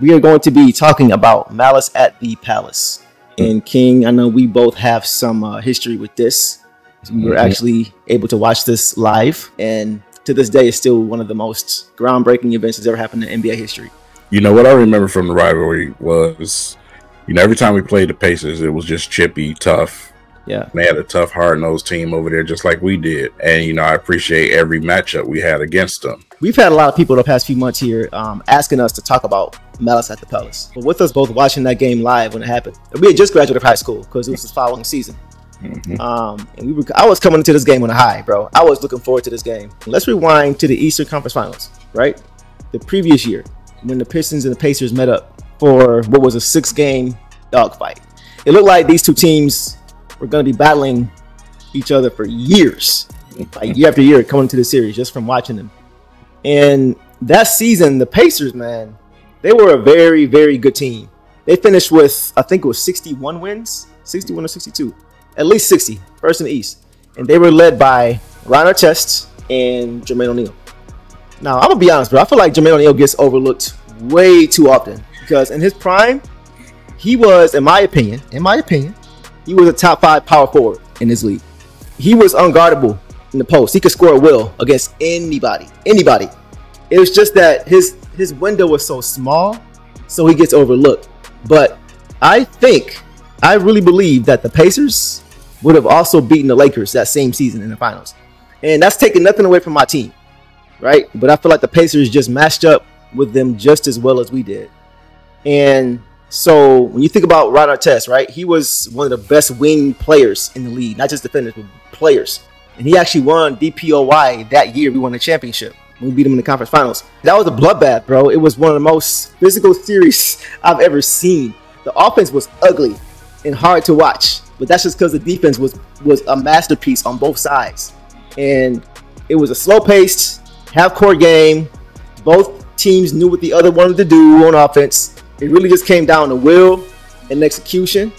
we are going to be talking about Malice at the Palace. And King, I know we both have some history with this. We were actually able to watch this live, and to this day, it's still one of the most groundbreaking events that's ever happened in NBA history. You know, what I remember from the rivalry was, you know, every time we played the Pacers, it was just chippy, tough. Yeah. They had a tough, hard-nosed team over there just like we did. And, you know, I appreciate every matchup we had against them. We've had a lot of people the past few months here asking us to talk about Malice at the Palace. But with us both watching that game live when it happened, we had just graduated high school because it was the following season. And I was coming into this game on a high, bro. I was looking forward to this game. Let's rewind to the Eastern Conference Finals, right? The previous year when the Pistons and the Pacers met up for what was a 6-game dogfight. It looked like these two teams were going to be battling each other for years, like year after year, coming to the series just from watching them. And that season, the Pacers, man, they were a very, very good team. They finished with, I think it was 61 wins, 61 or 62. At least 60, first in the East. And they were led by Ron Artest and Jermaine O'Neal. Now, I'm going to be honest, bro. I feel like Jermaine O'Neal gets overlooked way too often because in his prime, he was, in my opinion, he was a top-5 power forward in this league. He was unguardable in the post. He could score at will against anybody, anybody. It was just that his window was so small, so he gets overlooked. But I really believe that the Pacers would have also beaten the Lakers that same season in the finals. And that's taking nothing away from my team, right? But I feel like the Pacers just matched up with them just as well as we did. And so when you think about Ron Artest, right, he was one of the best wing players in the league, not just defenders, but players. And he actually won DPOY that year. We won the championship. We beat him in the conference finals. That was a bloodbath, bro. It was one of the most physical series I've ever seen. The offense was ugly and hard to watch, but that's just because the defense was a masterpiece on both sides. And it was a slow-paced, half-court game. Both teams knew what the other wanted to do on offense. It really just came down to will and execution.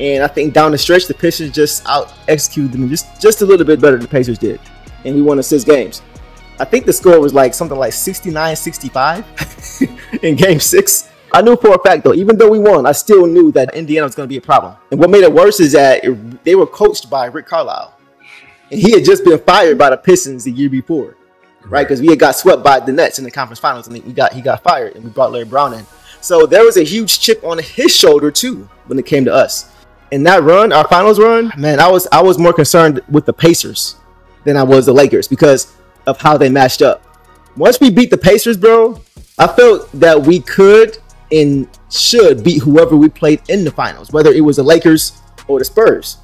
And I think down the stretch, the Pistons just out-executed them just a little bit better than the Pacers did. And we won 6 games. I think the score was like something like 69-65 in Game 6. I knew for a fact, though, even though we won, I still knew that Indiana was going to be a problem. And what made it worse is that they were coached by Rick Carlisle. And he had just been fired by the Pistons the year before, right? Because we had got swept by the Nets in the conference finals, and he got fired, and we brought Larry Brown in. So there was a huge chip on his shoulder, too, when it came to us. And that run, our finals run, man, I was more concerned with the Pacers than I was the Lakers because of how they matched up. Once we beat the Pacers, bro, I felt that we could and should beat whoever we played in the finals, whether it was the Lakers or the Spurs.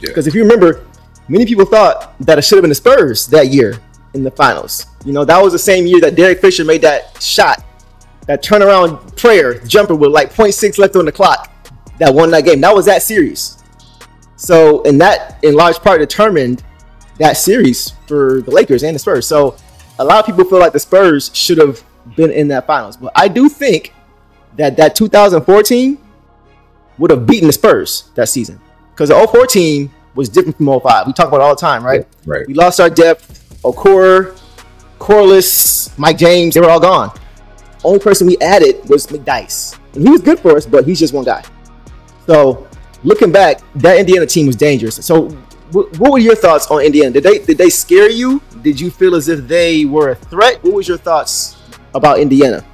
Because if you remember, many people thought that it should have been the Spurs that year in the finals. You know, that was the same year that Derek Fisher made that shot, that turnaround prayer jumper with like 0.6 left on the clock that won that game. That was that series. So, and that in large part determined that series for the Lakers and the Spurs. So a lot of people feel like the Spurs should have been in that finals. But I do think that 2014 would have beaten the Spurs that season because the 04 team was different from 05. We talk about it all the time, right? Right. We lost our depth. Okora, Corliss, Mike James, they were all gone. Only person we added was McDice. And he was good for us, but he's just one guy. So looking back, that Indiana team was dangerous. So what were your thoughts on Indiana? Did they scare you? Did you feel as if they were a threat? What was your thoughts about Indiana?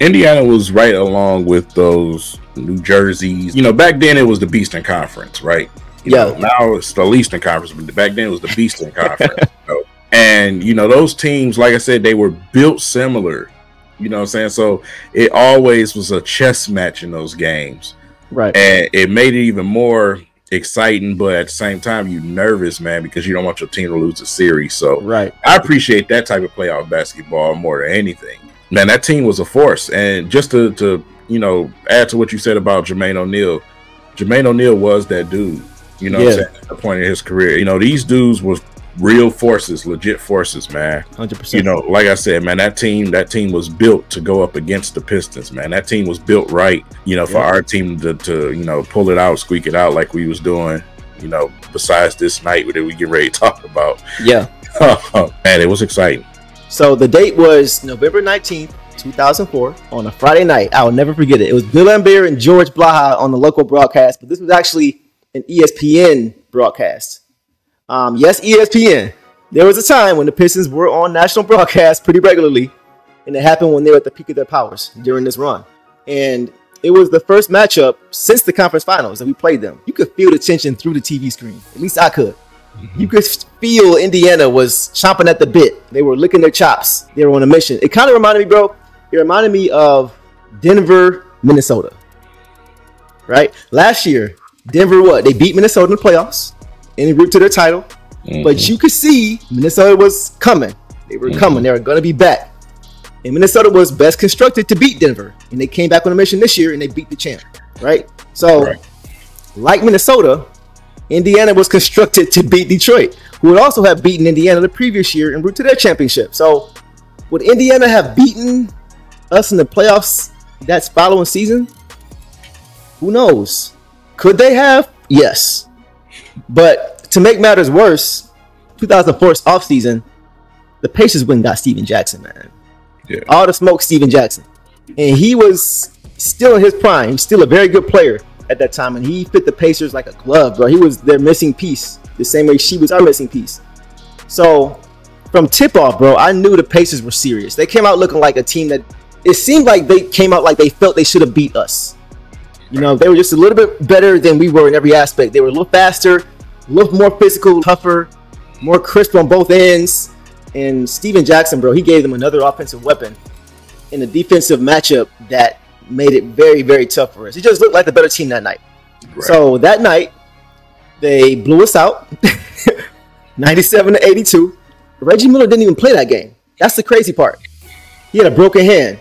Indiana was right along with those New Jerseys. You know, back then it was the Beastern Conference, right? Yeah. Now it's the Eastern Conference, but back then it was the Beastern Conference. You know? And, you know, those teams, like I said, they were built similar. You know what I'm saying? So it always was a chess match in those games. Right. And it made it even more exciting, but at the same time, you're nervous, man, because you don't want your team to lose the series. So right. I appreciate that type of playoff basketball more than anything. Man, that team was a force. And just to you know, add to what you said about Jermaine O'Neal was that dude, you know, at the point in his career. You know, these dudes was real forces, legit forces, man. 100%. You know, like I said, man, that team was built to go up against the Pistons, man. That team was built right, you know, for our team to, you know, pull it out, squeak it out like we was doing, you know, besides this night that we get ready to talk about. Yeah. Man, it was exciting. So the date was November 19th, 2004 on a Friday night. I'll never forget it. It was Bill Laimbeer and George Blaha on the local broadcast, but this was actually an ESPN broadcast. Yes, ESPN. There was a time when the Pistons were on national broadcast pretty regularly, and it happened when they were at the peak of their powers during this run. And it was the first matchup since the conference finals that we played them. You could feel the tension through the TV screen. At least I could. You could feel Indiana was chomping at the bit. They were licking their chops. They were on a mission. It kind of reminded me, bro. It reminded me of Denver, Minnesota. Right? Last year, Denver, what? They beat Minnesota in the playoffs en route to their title. But you could see Minnesota was coming. They were coming. They were going to be back. And Minnesota was best constructed to beat Denver. And they came back on a mission this year and they beat the champ, right? So, like Minnesota, Indiana was constructed to beat Detroit, who would also have beaten Indiana the previous year en route to their championship. So, would Indiana have beaten us in the playoffs that following season? Who knows? Could they have? Yes. But to make matters worse, 2004's offseason, the Pacers went and got Stephen Jackson, man. Yeah. All the smoke, Stephen Jackson. And he was still in his prime, still a very good player at that time. And he fit the Pacers like a glove, bro. He was their missing piece, the same way she was our missing piece. So from tip-off, bro, I knew the Pacers were serious. They came out looking like a team that it seemed like they came out like they felt they should have beat us. You know, they were just a little bit better than we were in every aspect. They were a little faster, a little more physical, tougher, more crisp on both ends. And Stephen Jackson, bro, he gave them another offensive weapon in a defensive matchup that made it very, very tough for us. It just looked like the better team that night. Right. So that night, they blew us out, 97-82. Reggie Miller didn't even play that game. That's the crazy part. He had a broken hand.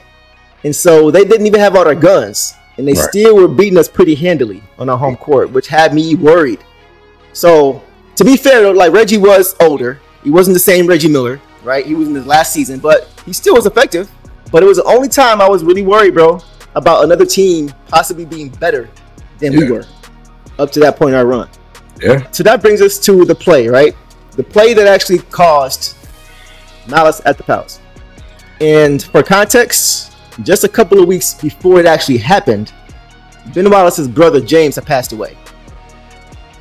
And so they didn't even have all their guns. And they still were beating us pretty handily on our home court, which had me worried. So to be fair, though, like Reggie was older. He wasn't the same Reggie Miller, right? He was in his last season, but he still was effective. But it was the only time I was really worried, bro, about another team possibly being better than we were up to that point in our run. So that brings us to the play, right? The play that actually caused Malice at the Palace. And for context, just a couple of weeks before it actually happened, Ben Wallace's brother James had passed away.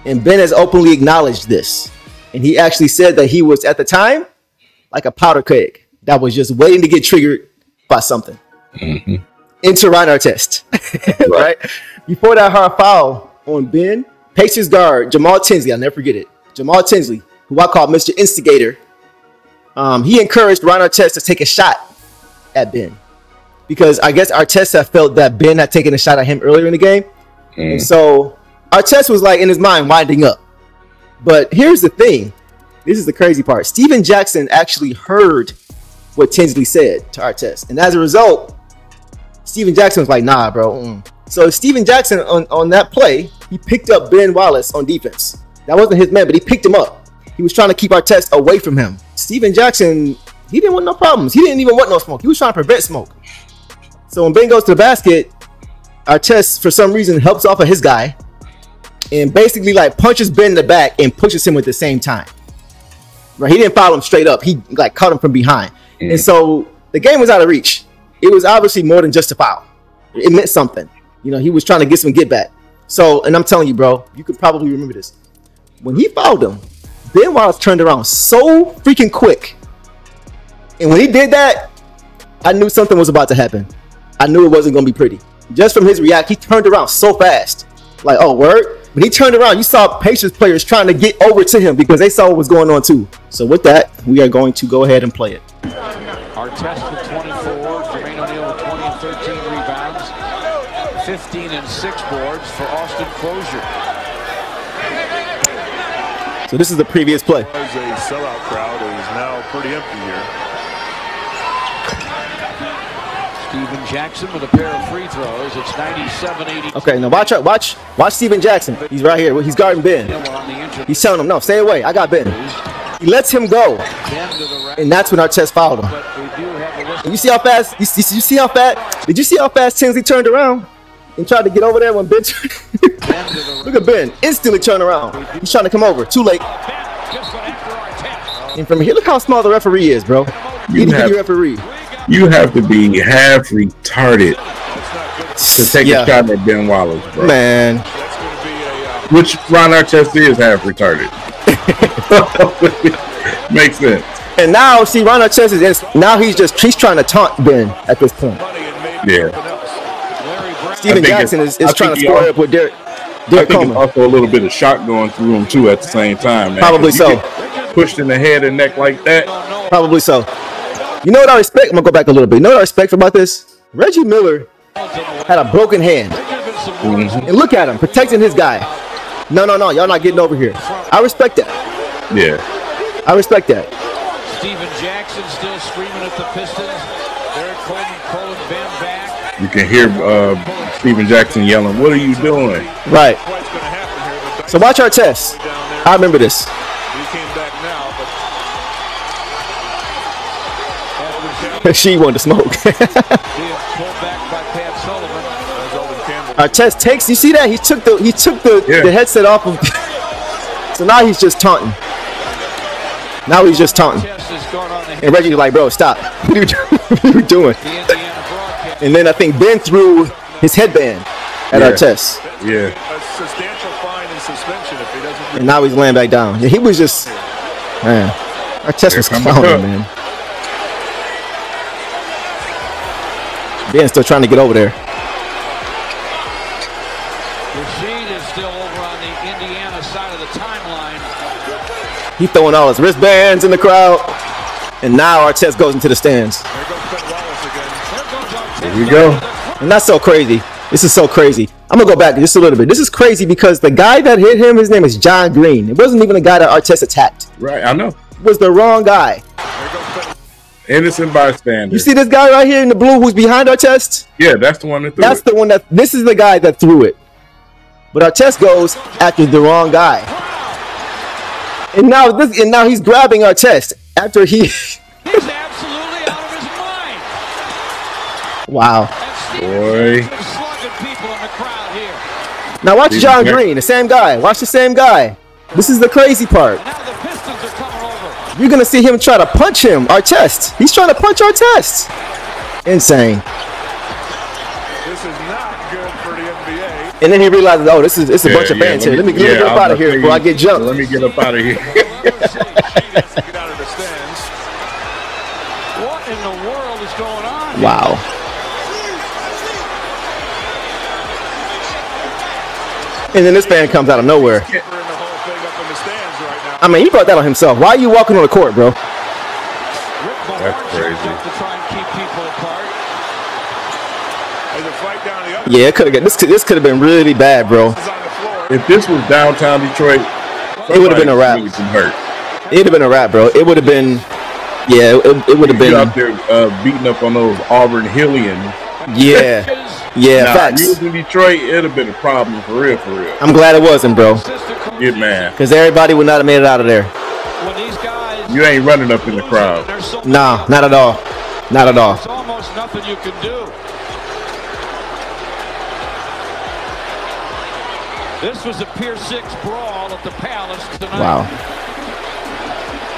And Ben has openly acknowledged this. And he actually said that he was, at the time, like a powder keg that was just waiting to get triggered by something. Into Ron Artest. Right? Before that hard foul on Ben, Pacers guard Jamal Tinsley, I'll never forget it. Jamal Tinsley, who I call Mr. Instigator, he encouraged Ron Artest to take a shot at Ben. Because I guess Artest had felt that Ben had taken a shot at him earlier in the game. And so Artest was like, in his mind, winding up. But here's the thing. This is the crazy part. Stephen Jackson actually heard what Tinsley said to Artest. And as a result, Stephen Jackson was like, nah, bro. So Stephen Jackson, on that play, he picked up Ben Wallace on defense. That wasn't his man, but he picked him up. He was trying to keep Artest away from him. Stephen Jackson, he didn't want no problems. He didn't even want no smoke. He was trying to prevent smoke. So when Ben goes to the basket, Artest, for some reason, helps off of his guy. And basically, like, punches Ben in the back and pushes him at the same time. Right? He didn't follow him straight up. He, like, caught him from behind. And so the game was out of reach. It was obviously more than just a foul. It meant something. You know, he was trying to get some get back. So, and I'm telling you, bro, you could probably remember this. When he fouled him, Ben Wallace turned around so freaking quick. And when he did that, I knew something was about to happen. I knew it wasn't going to be pretty. Just from his react, he turned around so fast. Like, oh, word? When he turned around, you saw Pacers players trying to get over to him because they saw what was going on too. So with that, we are going to go ahead and play it. Artest with 24, Jermaine O'Neal with 20 and 13 rebounds, 15 and 6 boards for Austin Crozier. So this is the previous play. There's a sellout crowd that is now pretty empty here. Stephen Jackson with a pair of free throws. It's 97-80. Okay, now watch out. Watch Stephen Jackson. He's right here. He's guarding Ben. He's telling him, no, stay away. I got Ben. He lets him go. And that's when Artest fouled him. And you see how fast? You see how fast? Did you see how fast Tinsley turned around and tried to get over there when Ben turned? Look at Ben. Instantly turned around. He's trying to come over. Too late. And from here, look how small the referee is, bro. He's a referee. you have to be half retarded to take a shot at Ben Wallace, bro. Man. Which Ron Artest is half retarded. Makes sense. And now, see, Ron Artest is now he's trying to taunt Ben at this point. Yeah. Stephen Jackson is trying to score up with Derek. Derek Coleman. Also a little bit of shock going through him too at the same time. Man. Probably so. Pushed in the head and neck like that. Probably so. You know what I respect? I'm gonna go back a little bit. You know what I respect about this? Reggie Miller had a broken hand. Mm-hmm. And look at him protecting his guy. No, no, no, y'all not getting over here. I respect that. Yeah. I respect that. Stephen Jackson still screaming at the Pistons. Derek Coleman pulling Ben back. You can hear Stephen Jackson yelling, "What are you doing?" Right. So watch our test. I remember this. She wanted to smoke. Artest takes. You see that he took the headset off of. So now he's just taunting. Now he's just taunting. And Reggie's like, "Bro, stop! What are you doing?" And then I think Ben threw his headband at Artest. Yeah. A substantial fine and suspension if he doesn't. And now he's laying back down. Yeah, he was just, man. Artest was clowning, man. Ben's still trying to get over there. Rasheed is still over on the Indiana side of the timeline. He's throwing all his wristbands in the crowd. And now Artest goes into the stands. There goes Ben Wallace again. There you go. And that's so crazy. This is so crazy. I'm going to go back just a little bit. This is crazy because the guy that hit him, his name is John Green. It wasn't even the guy that Artest attacked. Right, I know. It was the wrong guy. Innocent bystander. You see this guy right here in the blue who's behind Artest? Yeah, that's the one that threw it. That's the one that, this is the guy that threw it. But Artest goes after the wrong guy. And now this, and now he's grabbing Artest after he. He's absolutely out of his mind. Wow. Boy. Now watch John Green, the same guy. Watch the same guy. This is the crazy part. You're going to see him try to punch him, Artest. He's trying to punch Artest. Insane. This is not good for the NBA. And then he realizes, oh, this is a bunch of fans here. Let me get up out of here before I get jumped. Let me get up out of here. What in the world is going on? Wow. And then this fan comes out of nowhere. I mean, he brought that on himself. Why are you walking on the court, bro? That's crazy. Yeah, it could have got this could have been really bad, bro. If this was downtown Detroit, it would have been a wrap. It'd have been a wrap, bro. It would have been, yeah, it would have been out there beating up on those Auburn Hillians. Yeah, yeah. Now, facts. If you was in Detroit, it'd have been a problem for real, for real. I'm glad it wasn't, bro. Good man. Because everybody would not have made it out of there. When these guys, you ain't running up in the crowd. Nah, not at all. Not at all. There's almost nothing you can do. This was a Pier 6 brawl at the Palace tonight. Wow.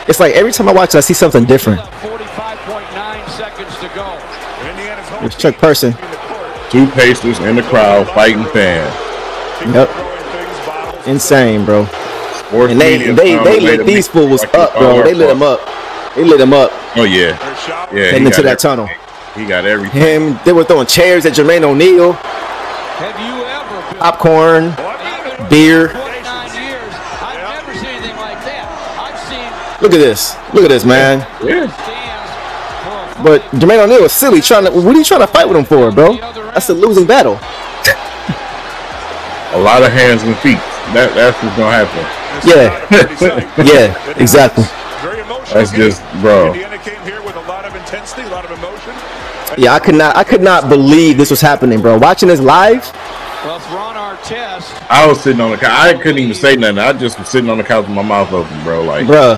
It's like every time I watch it, I see something different. 45.9 seconds to go. It's Chuck Person. Two Pacers in the crowd fighting fans. Yep. Insane, bro. And they lit these fools up, bro. They lit them up. They lit them up. Oh yeah, yeah. Came into that tunnel. He got everything. Him. They were throwing chairs at Jermaine O'Neal. Have you ever popcorn, beer? 9 years. I've never seen anything like that. I've seen. Look at this. Look at this, man. Yeah. But Jermaine O'Neal was silly. Trying to. What are you trying to fight with him for, bro? That's a losing battle. A lot of hands and feet. That's what's gonna happen. Yeah, yeah, exactly. That's just, bro. Yeah, I could not believe this was happening, bro. Watching this live. I was sitting on the couch. I couldn't even say nothing. I just was sitting on the couch with my mouth open, bro. Like, bro.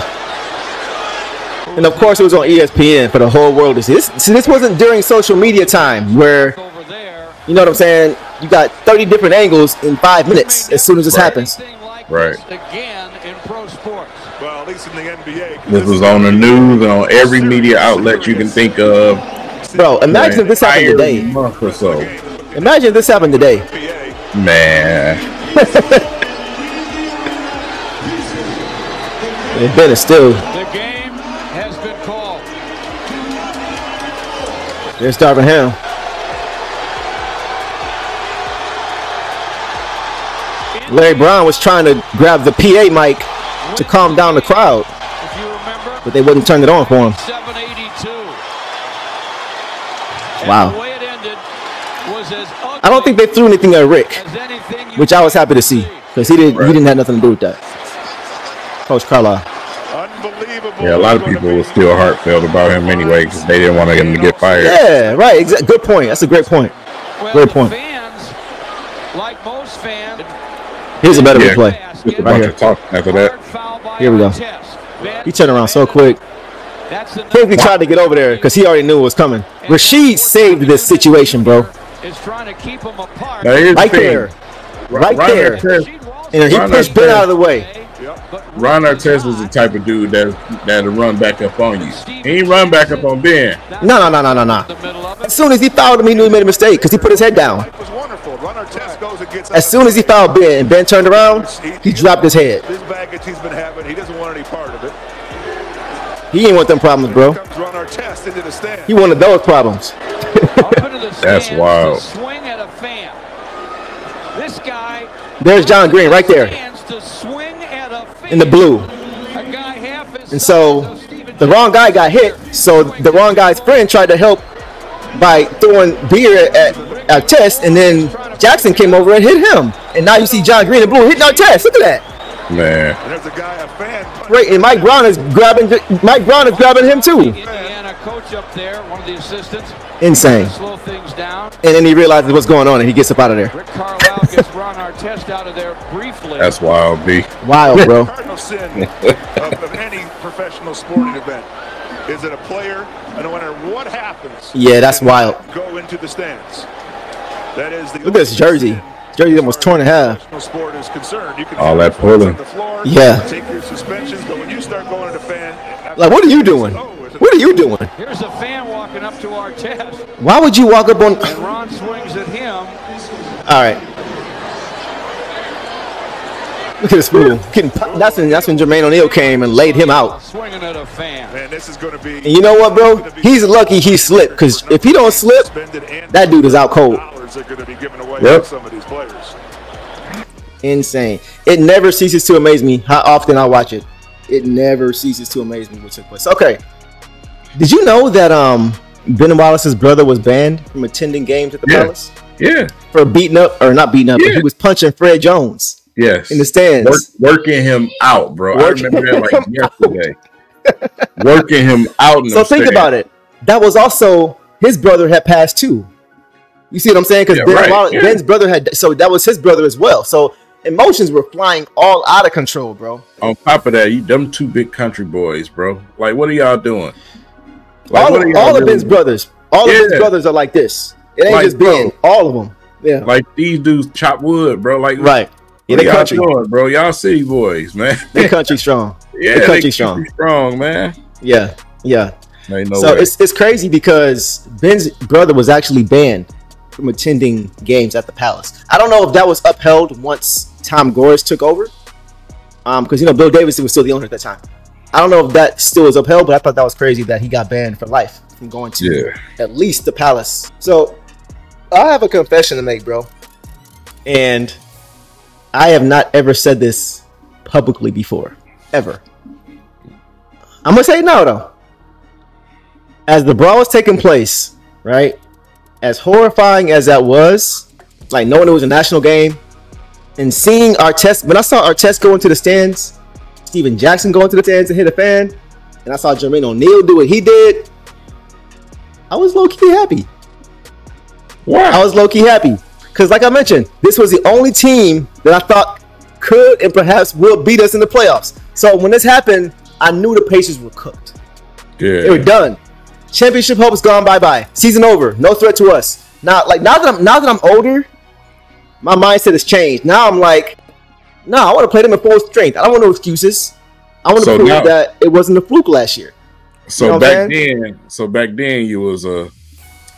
And of course, it was on ESPN for the whole world to see. This wasn't during social media time where. You know what I'm saying? You got 30 different angles in 5 minutes as soon as this happens. Right. This was on the news and on every media outlet you can think of. Bro, imagine if this happened today. Imagine if this happened today. Man. It better still. The game has been called. They're starving him. Larry Brown was trying to grab the PA mic to calm down the crowd, but they wouldn't turn it on for him. Wow. I don't think they threw anything at Rick, which I was happy to see, because he didn't have nothing to do with that. Coach Carlisle. Unbelievable. Yeah, a lot of people were still heartfelt about him anyway because they didn't want him to get fired. Yeah, right. Good point. That's a great point. Great point. Fans, like most fans, here's a better replay. Just a bunch of talk after that. Here we go. He turned around so quick. Quickly tried to get over there because he already knew it was coming. Rasheed saved this situation, bro. Right there. Right there. And he pushed Ben out of the way. Ron Artest is the type of dude that'll run back up on you. He ain't run back up on Ben. No. As soon as he fouled him, he knew he made a mistake because he put his head down. As soon as he fouled Ben and Ben turned around, he dropped his head. This baggage he's been having, he doesn't want any part of it. He ain't want them problems, bro. He wanted those problems. That's wild. There's John Green right there. In the blue, and so the wrong guy got hit, so the wrong guy's friend tried to help by throwing beer at Artest, and then Jackson came over and hit him, and now you see John Green in blue hitting Artest. Look at that, man. Right, and Mike Brown is grabbing him too. Insane. And then he realizes what's going on, and he gets up out of there. Rick Carlisle gets Ron Artest out of there briefly. That's wild, B. Wild, bro. Of any professional sporting event, is it a player? I don't matter what happens. Yeah, that's wild. Go into the stands. That is the. Look at this jersey. Jersey almost torn in half. All that pulling. Yeah. Take your suspensions, but when you start going to the fan, like, what are you doing? What are you doing? Here's a fan walking up to Artest. Why would you walk up on? And Ron swings at him. All right. Look at this fool. That's when Jermaine O'Neal came and laid him out. Swinging at a fan. Man, this is going to be. And you know what, bro? He's lucky he slipped, because if he don't slip, that dude is out cold. Yep. Some of these players. Insane. It never ceases to amaze me how often I watch it. It never ceases to amaze me what took place. Okay. Did you know that Ben Wallace's brother was banned from attending games at the Palace? Yeah. For beating up, or not beating up, but he was punching Fred Jones. Yes. In the stands. Working him out, bro. I remember that like yesterday. Working him out in the stands. So think about it. That was also, his brother had passed too. You see what I'm saying? Because Ben's brother had, so that was his brother as well. So emotions were flying all out of control, bro. On top of that, you them two big country boys, bro. Like, what are y'all doing? Like, all of Ben's brothers. All of Ben's brothers are like this. It ain't like, just Ben. Bro, all of them. Yeah. Like, these dudes chop wood, bro. Like, right. Yeah, they country. Doing, bro? Y'all city boys, man. They country strong. Yeah, they country strong. Strong, man. Yeah, yeah. No so way. It's crazy because Ben's brother was actually banned from attending games at the Palace. I don't know if that was upheld once Tom Gores took over, because you know Bill Davidson was still the owner at that time. I don't know if that still is upheld, but I thought that was crazy that he got banned for life from going to at least the Palace. So I have a confession to make, bro, and I have not ever said this publicly before, ever. I'm gonna say it now though. As the brawl was taking place, right? As horrifying as that was, like knowing it was a national game, and seeing Artest, when I saw Artest go into the stands, Stephen Jackson go into the stands and hit a fan, and I saw Jermaine O'Neal do what he did, I was low-key happy. Yeah. I was low-key happy. Because like I mentioned, this was the only team that I thought could and perhaps will beat us in the playoffs. So when this happened, I knew the Pacers were cooked. Yeah. They were done. Championship hope is gone, bye-bye. Season over. No threat to us. Now that I'm older, my mindset has changed. Now I'm like, no, I want to play them in full strength. I don't want no excuses. I want to prove that it wasn't a fluke last year. So back then you was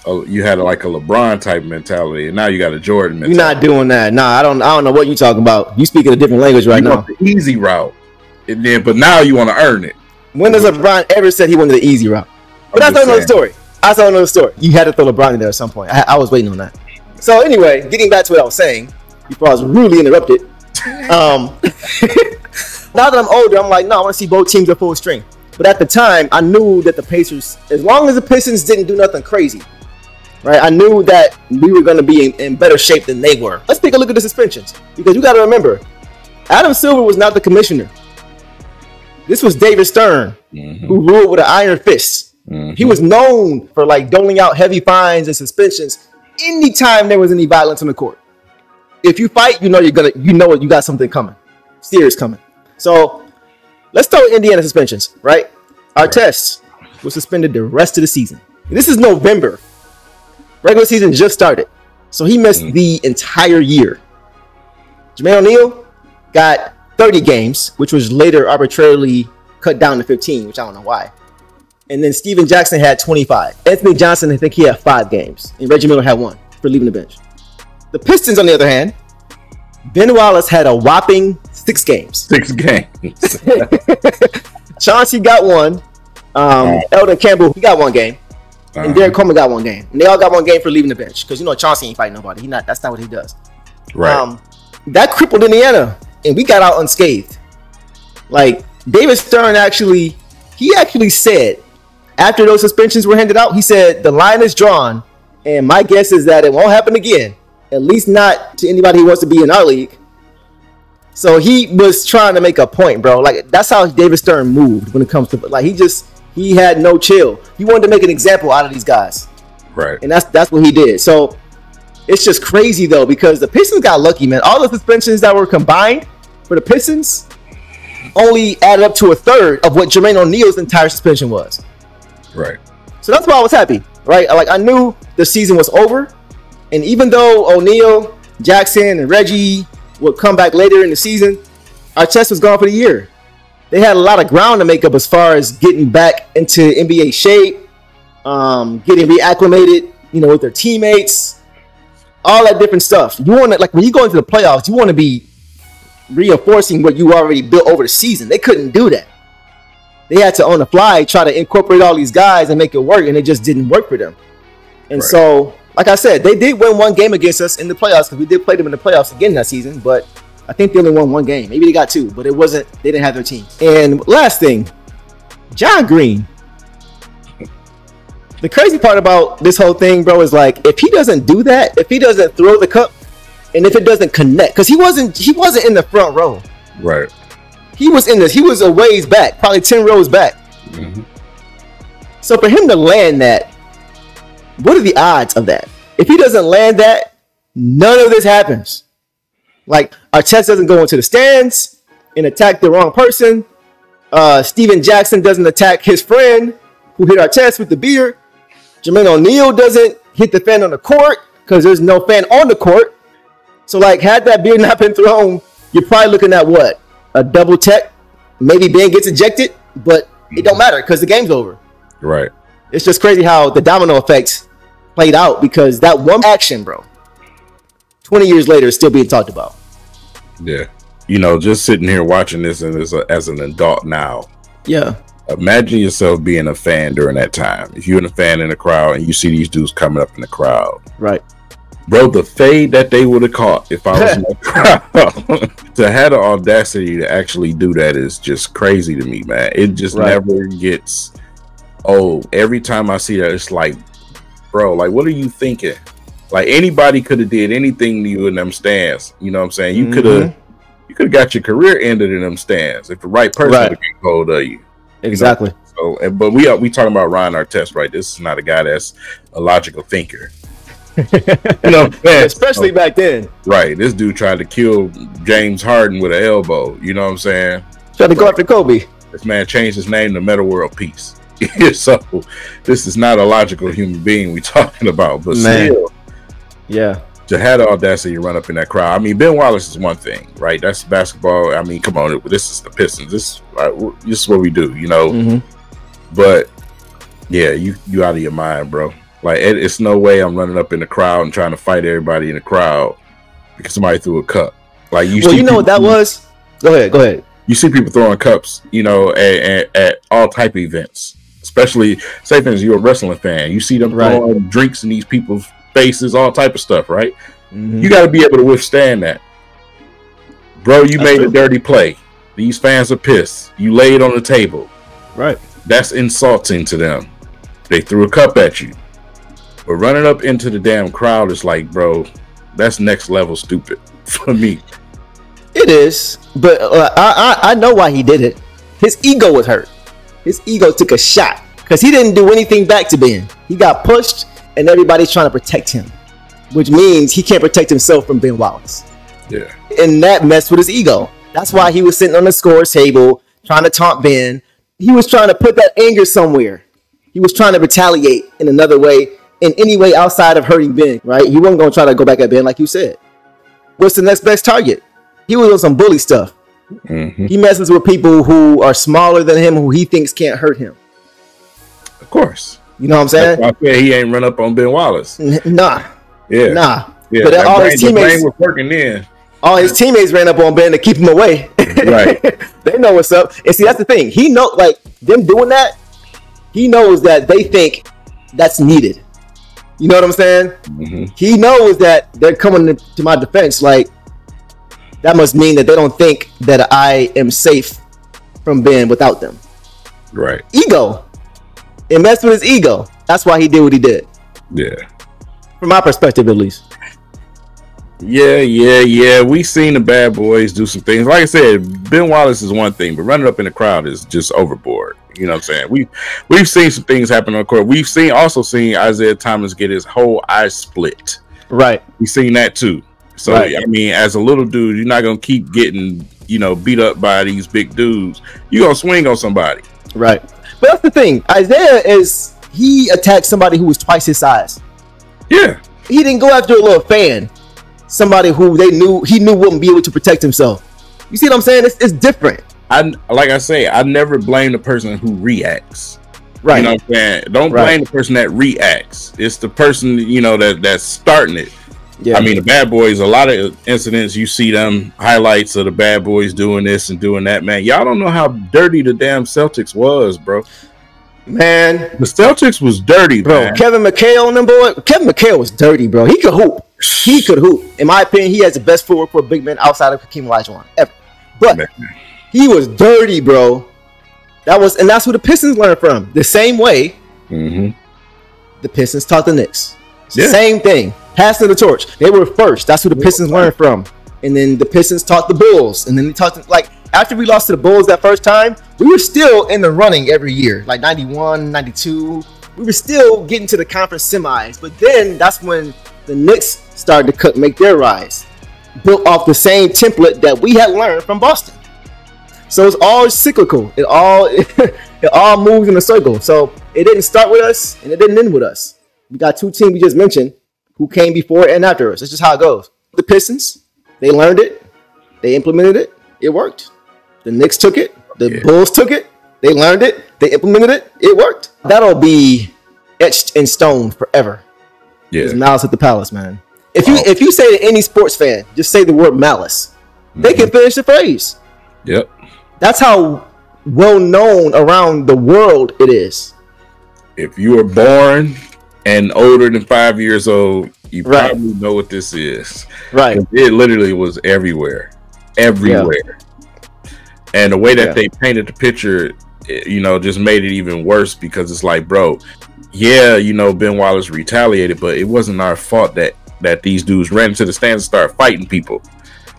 you had like a LeBron type mentality, and now you got a Jordan mentality. You're not doing that. Nah, I don't know what you're talking about. You speaking a different language right now. The easy route, and then but now you want to earn it. When does LeBron ever said he wanted the easy route? But that's another story. That's another story. You had to throw LeBron in there at some point. I was waiting on that. So anyway, getting back to what I was saying before I was rudely interrupted. Now that I'm older, I'm like, no, I want to see both teams at full strength. But at the time, I knew that the Pacers, as long as the Pistons didn't do nothing crazy, right? I knew that we were going to be in better shape than they were. Let's take a look at the suspensions, because you got to remember, Adam Silver was not the commissioner. This was David Stern, who ruled with an iron fist. He was known for like doling out heavy fines and suspensions anytime there was any violence on the court. If you fight, you know you're gonna, you know you got something coming, serious coming. So let's throw Indiana suspensions, right? Artest was suspended the rest of the season. This is November. Regular season just started. So he missed the entire year. Jermaine O'Neal got 30 games, which was later arbitrarily cut down to 15, which I don't know why. And then Stephen Jackson had 25. Anthony Johnson, I think he had 5 games. And Reggie Miller had 1 for leaving the bench. The Pistons, on the other hand, Ben Wallace had a whopping 6 games. 6 games. Chauncey got 1. Eldon Campbell, he got 1 game. And Derek Coleman got 1 game. And they all got 1 game for leaving the bench. Because you know Chauncey ain't fighting nobody. That's not what he does. Right. That crippled Indiana. And we got out unscathed. Like, David Stern actually, he actually said, after those suspensions were handed out, he said, the line is drawn, and my guess is that it won't happen again, at least not to anybody who wants to be in our league. So he was trying to make a point, bro. Like, that's how David Stern moved when it comes to, like, he had no chill. He wanted to make an example out of these guys. Right. And that's what he did. So it's just crazy, though, because the Pistons got lucky, man. All the suspensions that were combined for the Pistons only added up to a third of what Jermaine O'Neal's entire suspension was. Right. So that's why I was happy, right? Like, I knew the season was over, and even though O'Neal, Jackson, and Reggie would come back later in the season, Artest was gone for the year. They had a lot of ground to make up as far as getting back into NBA shape, getting reacclimated, you know, with their teammates, all that different stuff. You want to, like, when you go into the playoffs, you want to be reinforcing what you already built over the season. They couldn't do that. They had to, on the fly, try to incorporate all these guys and make it work, and it just didn't work for them. And so, like I said, they did win 1 game against us in the playoffs, because we did play them in the playoffs again that season, but I think they only won 1 game. Maybe they got 2, but it wasn't, they didn't have their team. And last thing, John Green. The crazy part about this whole thing, bro, is like, if he doesn't do that, if he doesn't throw the cup, and if it doesn't connect, because he wasn't in the front row. Right. He was in this. He was a ways back, probably 10 rows back. So for him to land that, what are the odds of that? If he doesn't land that, none of this happens. Like, Artest doesn't go into the stands and attack the wrong person. Steven Jackson doesn't attack his friend who hit Artest with the beer. Jermaine O'Neal doesn't hit the fan on the court because there's no fan on the court. So, like, had that beer not been thrown, you're probably looking at what? A double tech, maybe Ben gets ejected, but it don't matter because the game's over. Right. It's just crazy how the domino effect played out, because that one action, bro, 20 years later is still being talked about. Yeah. You know, just sitting here watching this and as an adult now. Yeah. Imagine yourself being a fan during that time. If you're a fan in the crowd and you see these dudes coming up in the crowd. Right. Bro, the fade that they would have caught if I was in the crowd to have the audacity to actually do that is just crazy to me, man. It just never gets old. Every time I see that, it's like, bro, like, what are you thinking? Like, anybody could have did anything to you in them stands. You know what I'm saying? You could have got your career ended in them stands if the right person would get hold of you. Exactly. You know? So, but we talking about Ron Artest, right? This is not a guy that's a logical thinker. You know, man, especially back then. Right. This dude tried to kill James Harden with an elbow. You know what I'm saying? Tried to go after Kobe. This man changed his name to Metal World Peace. So this is not a logical human being we talking about, but man, still, yeah, to have the audacity to run up in that crowd. I mean, Ben Wallace is one thing, right? That's basketball. I mean, come on, this is the Pistons. This is what we do, you know. But yeah, you out of your mind, bro. Like, it's no way I'm running up in the crowd and trying to fight everybody in the crowd because somebody threw a cup. Like, you you know what that was? Go ahead. You see people throwing cups, you know, at all type of events. Especially, say, things you're a wrestling fan, you see them throwing drinks in these people's faces, all type of stuff, right? Mm-hmm. You got to be able to withstand that, bro. You made a dirty play. These fans are pissed. You laid on the table, right? That's insulting to them. They threw a cup at you, but running up into the damn crowd is like, bro, that's next level stupid for me. It is, but I know why he did it. His ego was hurt. His ego took a shot because he didn't do anything back to Ben. He got pushed, and everybody's trying to protect him, which means he can't protect himself from Ben Wallace. Yeah. And that messed with his ego. That's why he was sitting on the scorer's table trying to taunt Ben. He was trying to put that anger somewhere. He was trying to retaliate in another way, in any way outside of hurting Ben, right? He wasn't going to try to go back at Ben like you said. What's the next best target? He was on some bully stuff. Mm-hmm. He messes with people who are smaller than him, who he thinks can't hurt him. Of course. You know what I'm saying? That's why I said he ain't run up on Ben Wallace. Nah. But all his teammates were working in. All his teammates ran up on Ben to keep him away. Right. They know what's up. And see, that's the thing. He know, like, them doing that, he knows that they think that's needed. You know what I'm saying? Mm-hmm. He knows that they're coming to my defense, like, that must mean that they don't think that I am safe from Ben without them. Right. Ego. It messed with his ego. That's why he did what he did. Yeah. From my perspective, at least. Yeah. We've seen the bad boys do some things. Like I said, Ben Wallace is one thing, but running up in the crowd is just overboard. You know what I'm saying? We've seen some things happen on the court. We've also seen Isaiah Thomas get his whole eye split. Right. We've seen that too. So, right. I mean, as a little dude, you're not going to keep getting, you know, beat up by these big dudes. You're going to swing on somebody. Right. But that's the thing. Isaiah is, he attacked somebody who was twice his size. Yeah. He didn't go after a little fan. Somebody who they knew, he knew wouldn't be able to protect himself. You see what I'm saying? It's different. Like I say, I never blame the person who reacts. Right. You know what I'm saying? Don't blame the person that reacts. It's the person, you know, that's starting it. Yeah. I mean, the bad boys, a lot of incidents, you see them highlights of the bad boys doing this and doing that, man. Y'all don't know how dirty the damn Celtics was, bro. Man. The Celtics was dirty, bro. Man. Kevin McHale on them, boy. Kevin McHale was dirty, bro. He could hoop. In my opinion, he has the best footwork for a big man outside of Hakeem Olajuwon ever. But he was dirty, bro. That's who the Pistons learned from. The same way the Pistons taught the Knicks. Yeah. Same thing. Passing the torch. They were first. That's who the Pistons learned from. And then the Pistons taught the Bulls. And then they taught them, like, after we lost to the Bulls that first time, we were still in the running every year. Like, 91, 92. We were still getting to the conference semis. But then that's when the Knicks started to make their rise. Built off the same template that we had learned from Boston. So it's all cyclical. It all moves in a circle. So it didn't start with us, and it didn't end with us. We got two teams we just mentioned who came before and after us. That's just how it goes. The Pistons, they learned it. They implemented it. It worked. The Knicks took it. The Bulls took it. They learned it. They implemented it. It worked. That'll be etched in stone forever. Yeah. It's Malice at the Palace, man. If you say to any sports fan, just say the word malice, they can finish the phrase. Yep. That's how well known around the world it is. If you were born and older than 5 years old, you probably know what this is. Right. It literally was everywhere. Everywhere. Yeah. And the way that they painted the picture, you know, just made it even worse because it's like, bro, you know, Ben Wallace retaliated, but it wasn't our fault that these dudes ran into the stands and started fighting people.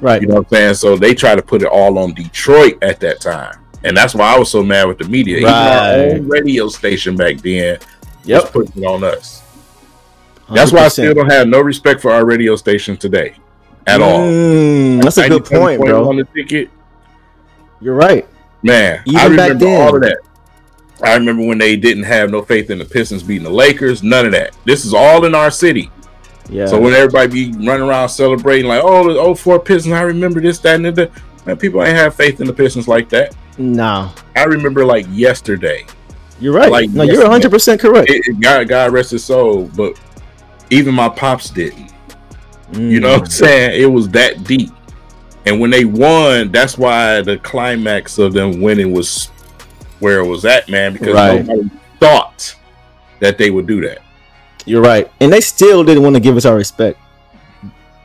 Right. You know what I'm saying? So they tried to put it all on Detroit at that time. And that's why I was so mad with the media. Right. Even our own radio station back then. Yep. Just putting it on us. That's 100%. Why I still don't have no respect for our radio station today at all. That's a good point, bro. On the ticket. You're right. Man, even I remember back then, all of that. I remember when they didn't have no faith in the Pistons beating the Lakers. None of that. This is all in our city. Yeah. So when everybody be running around celebrating like, oh, the 04 Pistons, I remember this, that, and that. Man, people ain't have faith in the Pistons like that. No. I remember like yesterday. You're right. Like, no, you're 100% correct. God rest his soul, but even my pops didn't. You know what I'm saying? It was that deep. And when they won, that's why the climax of them winning was where it was at, man, because nobody thought that they would do that. You're right. And they still didn't want to give us our respect.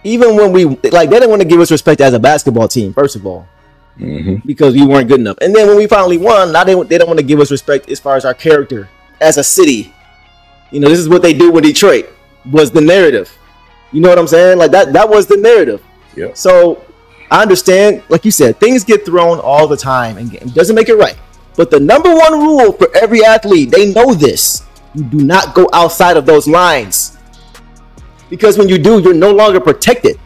Even when we, like, they didn't want to give us respect as a basketball team, first of all, because we weren't good enough. And then when we finally won, now they don't want to give us respect as far as our character as a city. You know, this is what they do with Detroit, was the narrative. You know what I'm saying? Like, that was the narrative. Yeah. So I understand, like you said, things get thrown all the time, and it doesn't make it right. But the number one rule for every athlete, they know this. You do not go outside of those lines. Because when you do, you're no longer protected.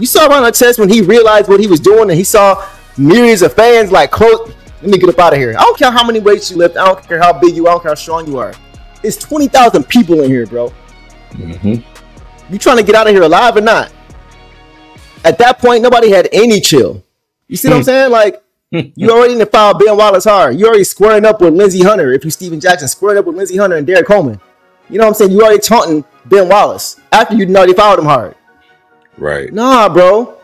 You saw Ron Artest when he realized what he was doing, and he saw myriads of fans like, close, let me get up out of here. I don't care how many weights you lift. I don't care how big you are. I don't care how strong you are. It's 20,000 people in here, bro. You trying to get out of here alive or not? At that point, nobody had any chill. You see what I'm saying? Like, you already in the foul Ben Wallace hard. You already squaring up with Lindsey Hunter. If you Stephen Jackson, squaring up with Lindsey Hunter and Derek Coleman. You know what I'm saying? You already taunting Ben Wallace after you already fouled him hard. Right. Nah, bro.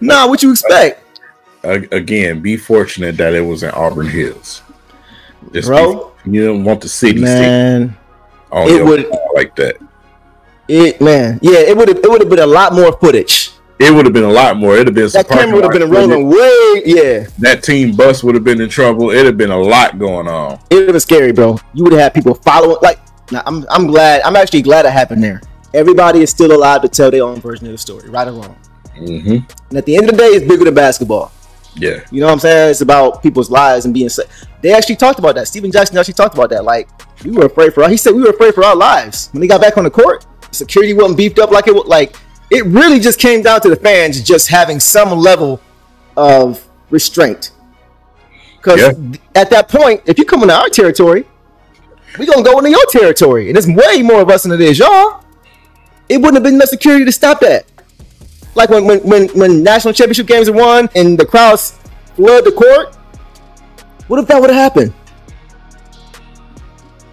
Nah, what you expect? Again, be fortunate that it was in Auburn Hills. Just bro, you don't want the city. Man, oh, it would like that. It man, yeah, it would have been a lot more footage. It would have been a lot more. It'd have been some that camera would have been rolling way. Yeah, that team bus would have been in trouble. It'd have been a lot going on. It would have been scary, bro. You would have had people following. Like, nah, I'm glad. I'm actually glad it happened there. Everybody is still alive to tell their own version of the story, right or wrong. And at the end of the day, it's bigger than basketball. Yeah, you know what I'm saying? It's about people's lives and being safe. They actually talked about that. Stephen Jackson actually talked about that. Like, we were afraid for. He said we were afraid for our lives when they got back on the court. Security wasn't beefed up like it was. Like, it really just came down to the fans just having some level of restraint. Because at that point, if you come into our territory, we're going to go into your territory. And there's way more of us than it is y'all. It wouldn't have been enough security to stop that. Like when national championship games are won and the crowds flood the court, what if that would have happened?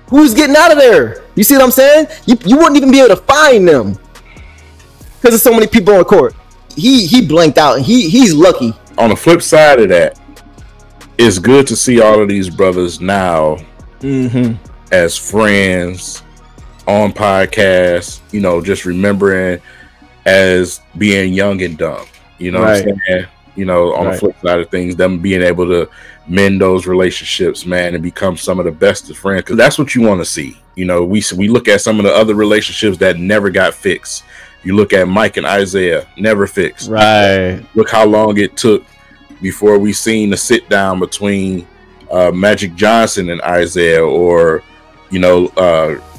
Who's getting out of there? You see what I'm saying? You wouldn't even be able to find them because there's so many people on the court. He blanked out, and he's lucky. On the flip side of that, it's good to see all of these brothers now as friends on podcasts. You know, just remembering as being young and dumb. You know what I'm saying? You know, on the flip side of things, them being able to mend those relationships, man, and become some of the best of friends. Because that's what you want to see. You know, we look at some of the other relationships that never got fixed. You look at Mike and Isaiah, never fixed. Right. Look how long it took before we seen the sit down between Magic Johnson and Isaiah, or, you know,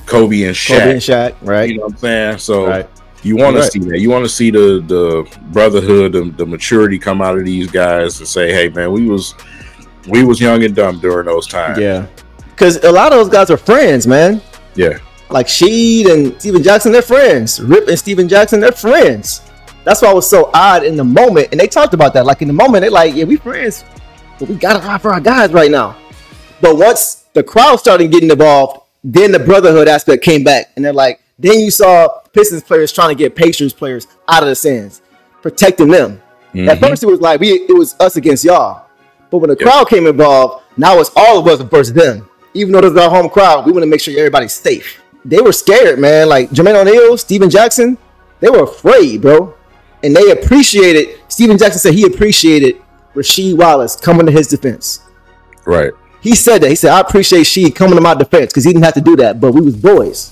Kobe and Shaq. Kobe and Shaq, right. You know what I'm saying? So... Right. You want to see that. You want to see the brotherhood, the maturity come out of these guys and say, "Hey, man, we was young and dumb during those times." Yeah, because a lot of those guys are friends, man. Yeah, like Sheed and Stephen Jackson, they're friends. Rip and Stephen Jackson, they're friends. That's why it was so odd in the moment, and they talked about that. Like in the moment, they're like, "Yeah, we friends, but we gotta ride for our guys right now." But once the crowd started getting involved, then the brotherhood aspect came back, and they're like, then you saw Pistons players trying to get Pacers players out of the stands, protecting them. At first, it was like it was us against y'all. But when the crowd came involved, now it's all of us versus them. Even though this is our home crowd, we want to make sure everybody's safe. They were scared, man. Like Jermaine O'Neal, Stephen Jackson, they were afraid, bro. And they appreciated, Stephen Jackson said he appreciated Rasheed Wallace coming to his defense. Right. He said that. He said, I appreciate Sheed coming to my defense because he didn't have to do that, but we was boys.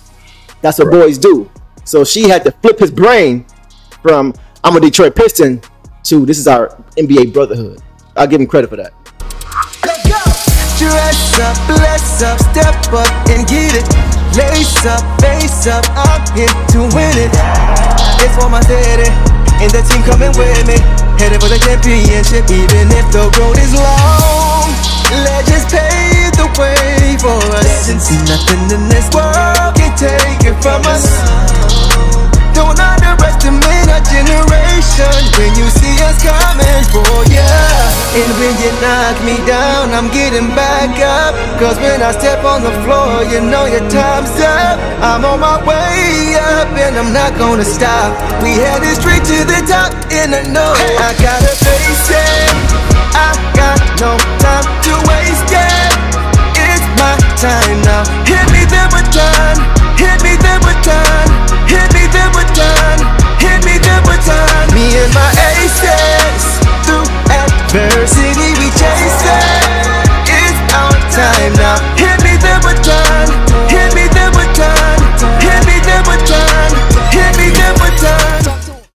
That's what boys do. So she had to flip his brain from I'm a Detroit Piston to this is our NBA brotherhood. I'll give him credit for that. Go, go. Dress up, bless up, step up and get it. Lace up, face up, I'm here to win it. It's for my city and the team coming with me. Headed for the championship even if the road is long. Legends pave the way for us. Legends, nothing in this world can take it from us. Don't underestimate our generation when you see us coming for ya. And when you knock me down, I'm getting back up. Cause when I step on the floor, you know your time's up. I'm on my way up and I'm not gonna stop. We headed straight to the top and I know I gotta face it. I got no time to wait.